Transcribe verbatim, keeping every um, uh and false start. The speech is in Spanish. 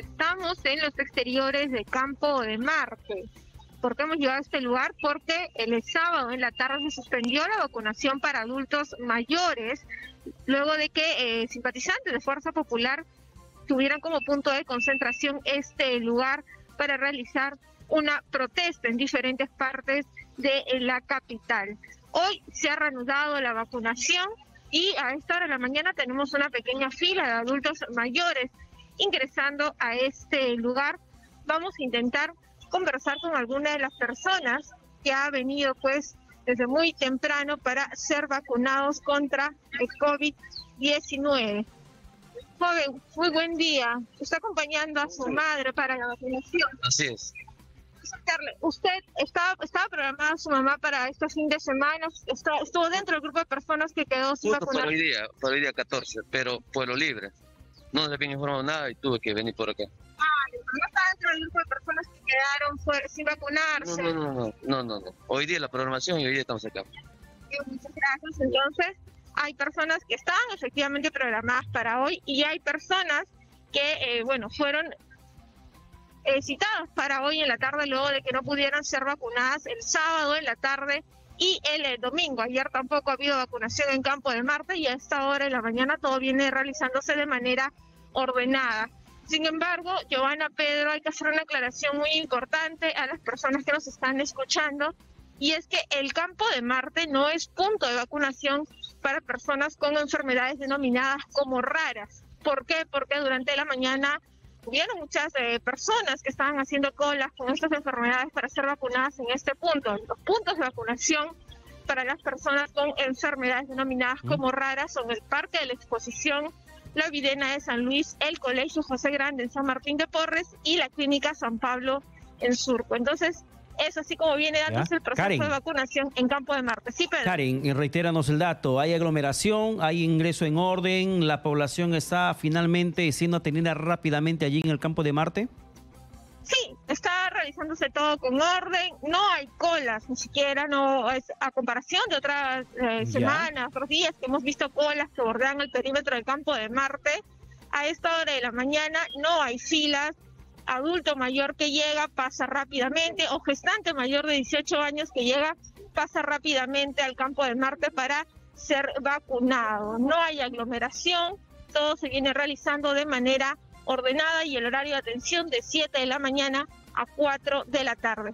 Estamos en los exteriores de Campo de Marte. ¿Por qué hemos llegado a este lugar? Porque el sábado en la tarde se suspendió la vacunación para adultos mayores, luego de que eh, simpatizantes de Fuerza Popular tuvieran como punto de concentración este lugar para realizar una protesta en diferentes partes de la capital. Hoy se ha reanudado la vacunación y a esta hora de la mañana tenemos una pequeña fila de adultos mayores ingresando a este lugar. Vamos a intentar conversar con alguna de las personas que ha venido pues desde muy temprano para ser vacunados contra el COVID diecinueve. Joven, muy buen día. Está acompañando a su madre para la vacunación. Así es. Usted estaba, estaba programada su mamá para este fin de semana, está, estuvo dentro del grupo de personas que quedó sin vacunar. Para hoy día, para hoy día catorce, pero Pueblo Libre. No les había informado nada y tuve que venir por acá. Ah, no está dentro del grupo de personas que quedaron fuera, sin vacunarse. No no no, no, no, no. Hoy día la programación y hoy día estamos acá. Muchas gracias. Entonces, hay personas que estaban efectivamente programadas para hoy y hay personas que, eh, bueno, fueron Eh, citadas para hoy en la tarde luego de que no pudieron ser vacunadas el sábado en la tarde y el eh, domingo. Ayer tampoco ha habido vacunación en Campo de Marte y a esta hora de la mañana todo viene realizándose de manera ordenada. Sin embargo, Giovanna, Pedro, hay que hacer una aclaración muy importante a las personas que nos están escuchando, y es que el Campo de Marte no es punto de vacunación para personas con enfermedades denominadas como raras. ¿Por qué? Porque durante la mañana hubieron muchas eh, personas que estaban haciendo colas con estas enfermedades para ser vacunadas en este punto. Los puntos de vacunación para las personas con enfermedades denominadas como raras son el Parque de la Exposición, la Videna de San Luis, el Colegio José Grande en San Martín de Porres y la Clínica San Pablo en Surco. Entonces, es así como viene dándose el proceso, Karen, de vacunación en Campo de Marte. Sí, Pedro. Karen, reitéranos el dato. Hay aglomeración, hay ingreso en orden, la población está finalmente siendo atendida rápidamente allí en el Campo de Marte. Sí, está realizándose todo con orden, no hay colas, ni siquiera, no es a comparación de otras eh, semanas, otros días que hemos visto colas que bordean el perímetro del Campo de Marte. A esta hora de la mañana no hay filas. Adulto mayor que llega pasa rápidamente, o gestante mayor de dieciocho años que llega pasa rápidamente al Campo de Marte para ser vacunado. No hay aglomeración, todo se viene realizando de manera ordenada y el horario de atención de siete de la mañana a cuatro de la tarde.